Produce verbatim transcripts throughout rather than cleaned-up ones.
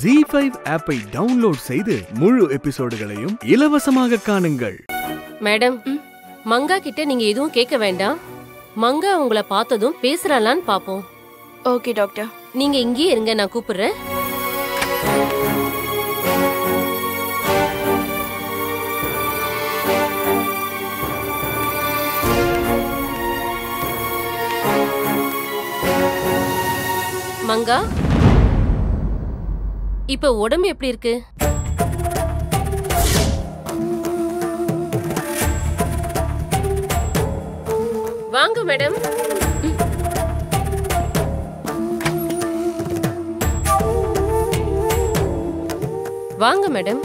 Z five app-ஐ download செய்து முழு எபிசோடுகளையும் இலவசமாக காணுங்கள். மேடம், மங்கா கிட்ட நீங்க எதுவும் கேட்க வேண்டாம். மங்கா உங்களை பார்த்ததும் பேசுறாளான்னு பாப்போம். Okay doctor. நீங்க இங்கே இருங்க, நான் கூப்பிடுறேன். மங்கா, இப்ப உடம்பு எப்படி இருக்கு? வாங்க மேடம். வாங்க மேடம்.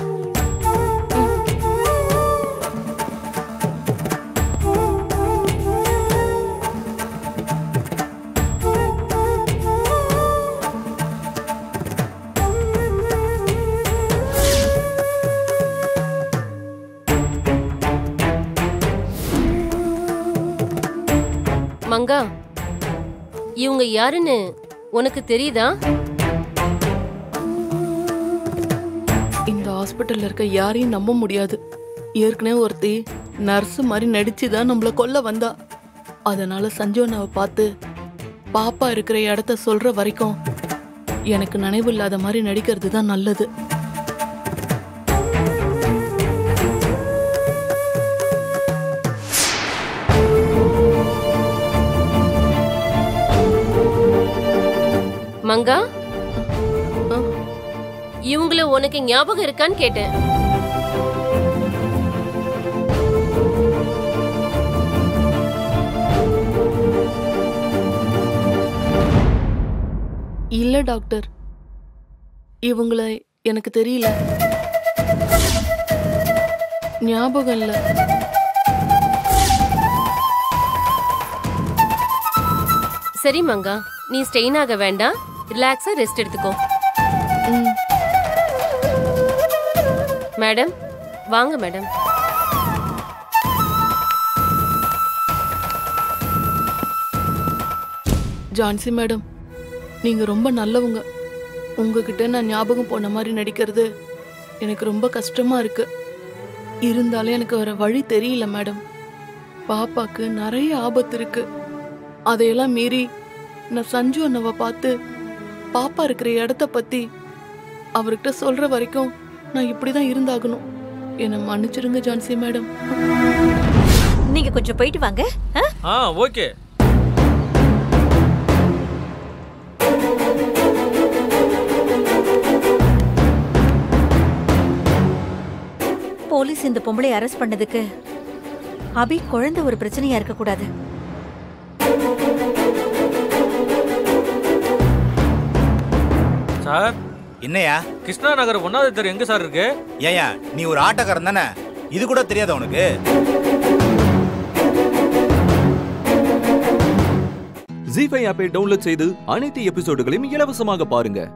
மங்கா, இவங்க யாருன்னு உனக்கு தெரியுதா? இந்த ஹாஸ்பிட்டல்ல இருக்க யாரையும் நம்ப முடியாது. ஏற்கனவே ஒருத்தி நர்ஸ் மாதிரி நடிச்சுதான் நம்மள கொல்ல வந்தா. அதனால சஞ்சோனாவை பார்த்து பாப்பா இருக்கிற இடத்த சொல்ற வரைக்கும் எனக்கு நினைவு இல்லாத மாதிரி நடிக்கிறது தான் நல்லது. மங்கா, இவங்கள உனக்கு ஞாபகம் இருக்கான்னு கேட்டேன். இல்ல டாக்டர், இவங்கள எனக்கு தெரியல, ஞாபகம் இல்ல. சரி மங்கா, நீ ஸ்டெயின் ஆக வேண்டாம், ரிலாக்ஸா ரெஸ்ட் எடுத்துக்கோ. மேடம் வாங்க மேடம். ஜான்சி மேடம், நீங்க ரொம்ப நல்லவங்க. உங்ககிட்ட நான் ஞாபகம் போன மாதிரி நடிக்கிறது எனக்கு ரொம்ப கஷ்டமா இருக்கு. இருந்தாலும் எனக்கு வேற வழி தெரியல மேடம். பாப்பாக்கு நிறைய ஆபத்து இருக்கு. அதையெல்லாம் மீறி நான் சஞ்சு அண்ணாவை பார்த்து பாப்பா இருக்கிற இடத்த பத்தி அவர்கிட்ட சொல்ற வரைக்கும் நான் இப்படிதான் இருந்தாகணும். என்ன மன்னிச்சிருங்க ஜான்சி மேடம். நீங்க கொஞ்சம் போயிட்டு வாங்க. ஆ ஓகே. போலீஸ் இந்த பொம்பளை அரெஸ்ட் பண்ணதுக்கு அபி குழந்தை ஒரு பிரச்சனையா இருக்க கூடாது. சார், என்னையா கிருஷ்ணா நகர் ஒன்னாவது தெரு எங்க சார் இருக்கு? ஏயா, நீ ஒரு ஆட்டக்காரன் தானே, இது கூட தெரியாத உனக்கு? ஜீ ஃபைவ் ஆப்பை டவுன்லோட் செய்து அனைத்து எபிசோடுகளையும் இலவசமாக பாருங்க.